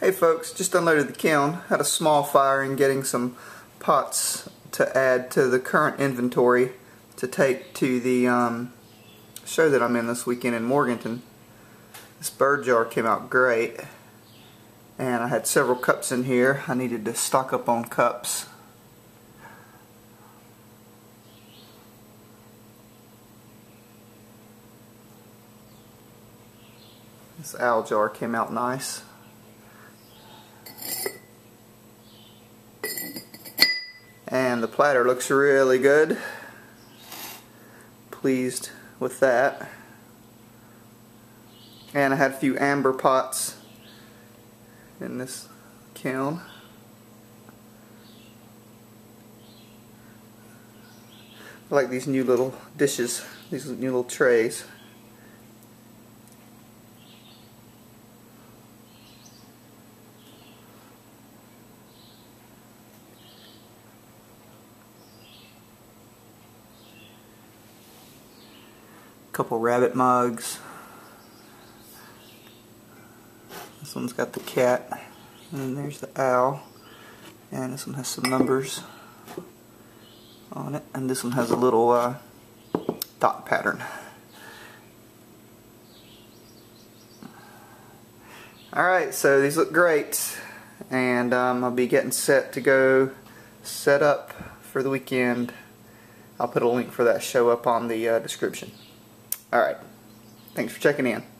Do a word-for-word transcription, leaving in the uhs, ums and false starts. Hey folks, just unloaded the kiln, had a small fire and getting some pots to add to the current inventory to take to the um, show that I'm in this weekend in Morganton. This bird jar came out great and I had several cups in here. I needed to stock up on cups. This owl jar came out nice. And the platter looks really good. Pleased with that. And I had a few amber pots in this kiln. I like these new little dishes, these new little trays. Couple rabbit mugs. This one's got the cat, and then there's the owl, and this one has some numbers on it, and this one has a little uh, dot pattern. Alright, so these look great, and um, I'll be getting set to go set up for the weekend. I'll put a link for that show up on the uh, description. Alright, thanks for checking in.